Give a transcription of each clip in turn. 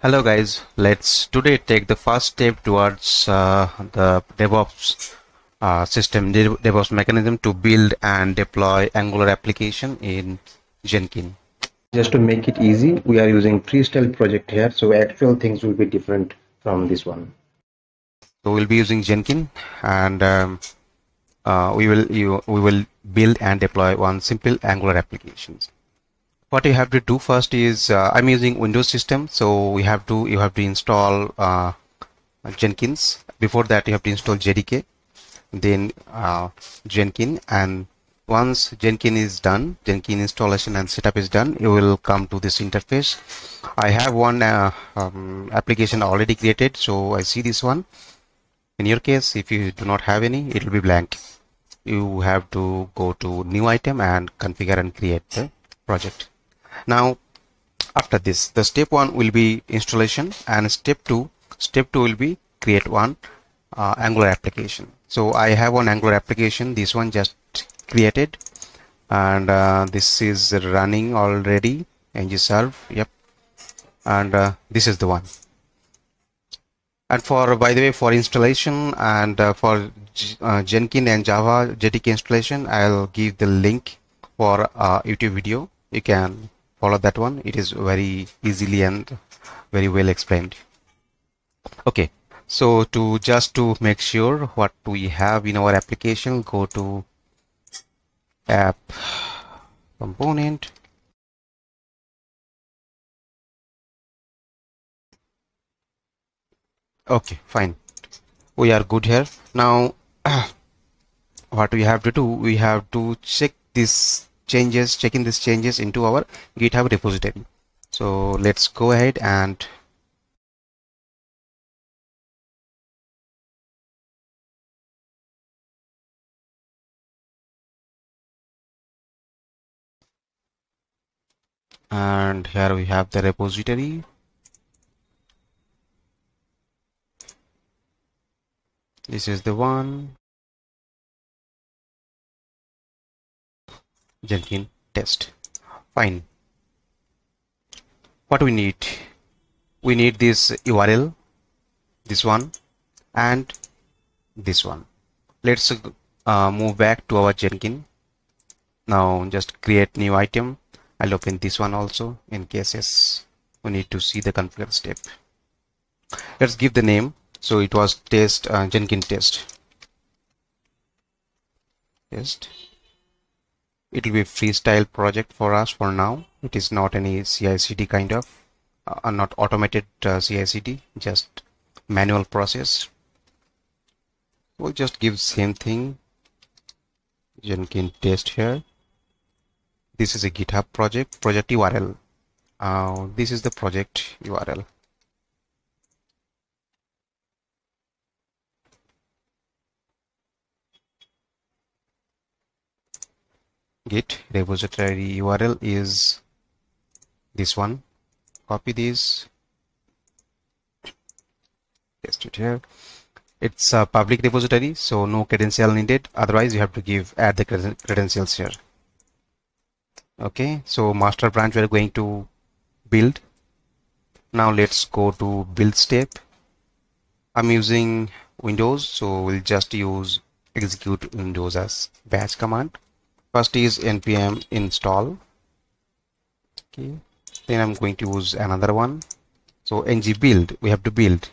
Hello guys, let's today take the first step towards the DevOps system, DevOps mechanism to build and deploy Angular application in Jenkins. Just to make it easy, we are using freestyle project here, so actual things will be different from this one. So we'll be using Jenkins, and we will build and deploy one simple Angular applications. What you have to do first is I'm using Windows system, so you have to install Jenkins. Before that, you have to install JDK, then Jenkins, and once Jenkins is done, Jenkins installation and setup is done, you will come to this interface. I have one application already created, so I see this one. In your case, if you do not have any, it will be blank. You have to go to new item and configure and create the project. Now after this, the step one will be installation, and step two will be create one Angular application. So I have one Angular application, this one just created, and this is running already, ng serve, yep, and this is the one. And for, by the way, for installation and for Jenkins and Java JDK installation, I'll give the link for YouTube video. You can follow that one. It is very easily and very well explained. Okay, so just to make sure what we have in our application, go to app component. Okay, fine, we are good here. Now what we have to do, we have to check this changes, checking these changes into our GitHub repository. So let's go ahead and here we have the repository. This is the one, Jenkins test. Fine. What we need? We need this URL, this one, and this one. Let's move back to our Jenkins. Now just create new item. I'll open this one also in cases we need to see the configure step. Let's give the name. So it was test, Jenkins test. Test. It will be freestyle project for us for now. It is not any CI/CD kind of, not automated CI/CD, just manual process. We'll just give same thing, Jenkins test here. This is a GitHub project URL. This is the project URL. Git repository URL is this one. Copy this, paste it here. It's a public repository, so no credential needed. Otherwise, you have to add the credentials here. Okay, so master branch we are going to build. Now let's go to build step. I'm using Windows, so we'll just use execute Windows as bash command. First is npm install. Okay, then I'm going to use another one. So ng build, we have to build,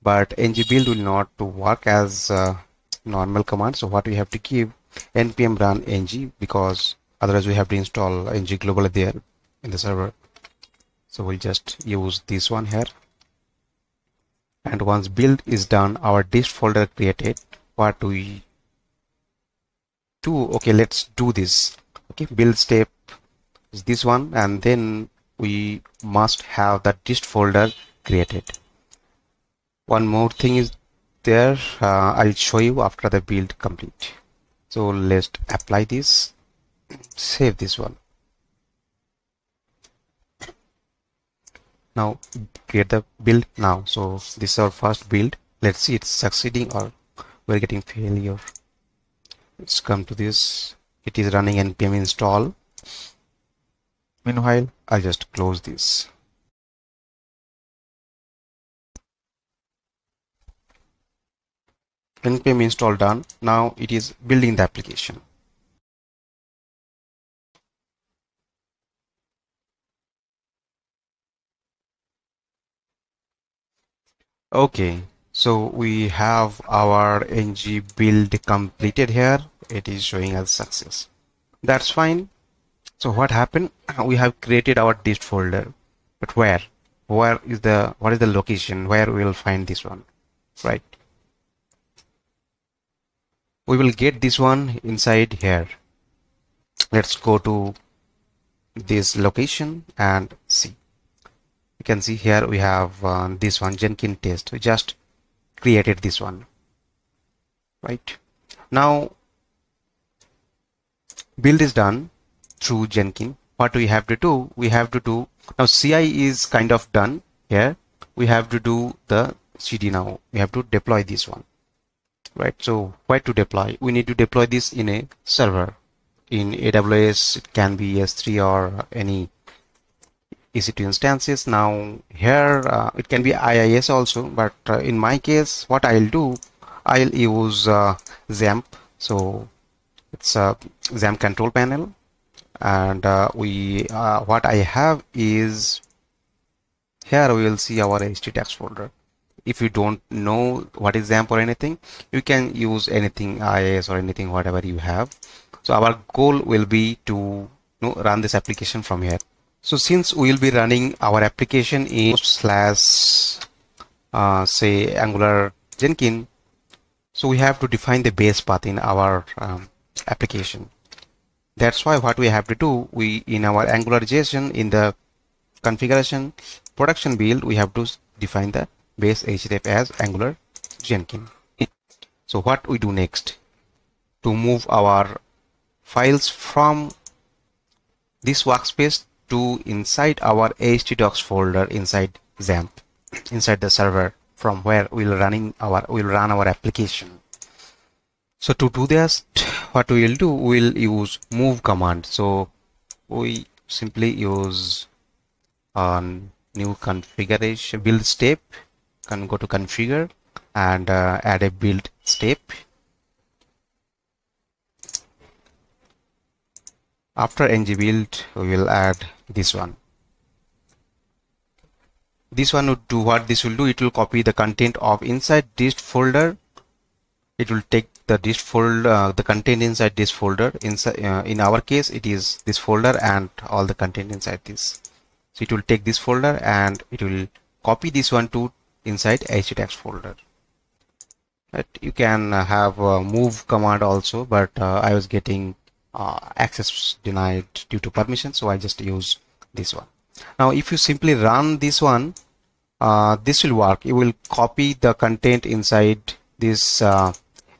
but ng build will not work as a normal command. So what we have to give, npm run ng, because otherwise we have to install ng globally there in the server. So we'll just use this one here. And once build is done, our dist folder created. What we do, okay, let's do this. Okay, build step is this one, and then we must have the dist folder created. One more thing is there, I'll show you after the build complete. So let's apply this, save this one. Now create the build now. So this is our first build. Let's see it's succeeding or we're getting failure. Let's come to this. It is running npm install. Meanwhile, I'll just close this. npm install done. Now it is building the application. Okay, so we have our ng build completed here. It is showing as success. That's fine. So what happened? We have created our dist folder, but where is the, what is the location where we will find this one, right? We will get this one inside here. Let's go to this location and see. You can see here we have this one, Jenkins test. We just created this one, right? Now build is done through Jenkins. What we have to do, we have to do now, CI is kind of done here. We have to do the CD now. We have to deploy this one, right? So where to deploy? We need to deploy this in a server in AWS. It can be S3 or any EC2 instances. Now here it can be IIS also, but in my case what I'll do, I'll use XAMPP. So it's a XAMPP control panel, and what I have is here we will see our htdocs folder. If you don't know what is XAMPP or anything, you can use anything IIS or anything, whatever you have. So our goal will be to run this application from here. So since we will be running our application in slash say Angular Jenkins, so we have to define the base path in our application. That's why what we have to do, we in our Angular JSON in the configuration production build, we have to define the base href as Angular Jenkins. So what we do next to move our files from this workspace to inside our htdocs folder inside XAMPP, inside the server from where we'll run our application. So to do this, what we will do, we'll use move command. So we simply use new configuration build step, can go to configure and add a build step. After ng build, we will add this one. This one would do what this will do. It will copy the content of inside dist folder. It will take the dist folder, the content inside this folder. In our case, it is this folder and all the content inside this. So it will take this folder and it will copy this one to inside htdocs folder. But you can have a move command also, but I was getting access denied due to permission, so I just use this one. Now if you simply run this one, this will work. It will copy the content inside this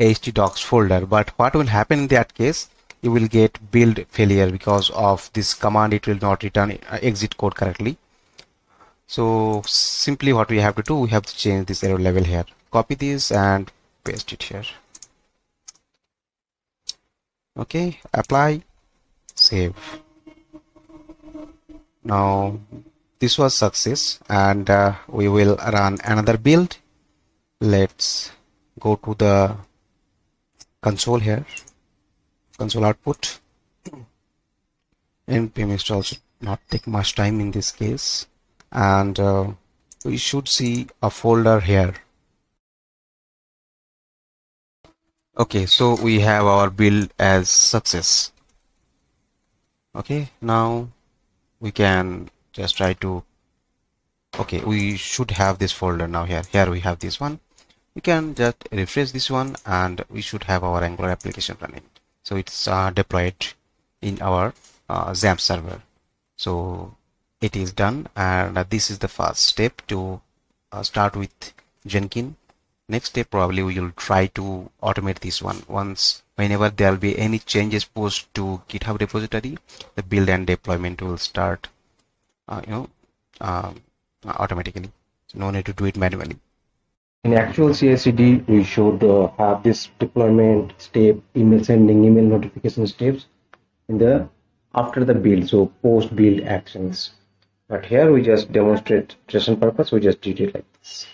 htdocs folder, but what will happen in that case, you will get build failure because of this command. It will not return exit code correctly. So simply what we have to do, we have to change this error level here, copy this and paste it here. Okay, apply, save. Now this was success, and we will run another build. Let's go to the console here, console output. Npm install should not take much time in this case, and we should see a folder here. Okay, so we have our build as success. Okay, now we can just try to, okay, we should have this folder now here. Here we have this one. We can just refresh this one and we should have our Angular application running. So it's deployed in our XAMPP server. So it is done, and this is the first step to start with Jenkins. Next step, probably we will try to automate this one. Once, whenever there will be any changes posted to GitHub repository, the build and deployment will start automatically. So no need to do it manually. In actual CI/CD, we should have this deployment step, email sending, email notification steps in the after the build, so post build actions. But here we just demonstrate purpose, we just did it like this.